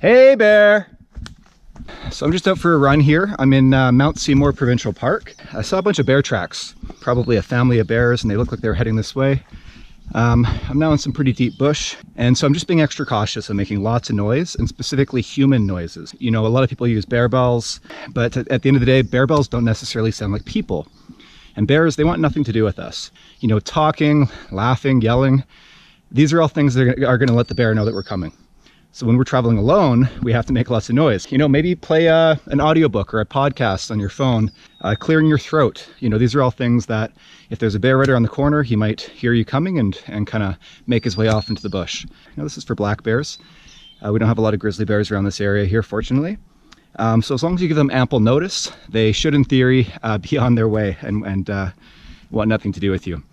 Hey bear! So I'm just out for a run here. I'm in Mount Seymour Provincial Park. I saw a bunch of bear tracks, probably a family of bears, and they look like they're heading this way. I'm now in some pretty deep bush, and so I'm just being extra cautious. I'm making lots of noise, and specifically human noises. You know, a lot of people use bear bells, but at the end of the day, bear bells don't necessarily sound like people. And bears, they want nothing to do with us. You know, talking, laughing, yelling, these are all things that are going to let the bear know that we're coming. So when we're traveling alone, we have to make lots of noise. You know, maybe play an audiobook or a podcast on your phone, clearing your throat. You know, these are all things that if there's a bear right around the corner, he might hear you coming and kind of make his way off into the bush. You know, this is for black bears. We don't have a lot of grizzly bears around this area here, fortunately. So as long as you give them ample notice, they should, in theory, be on their way and want nothing to do with you.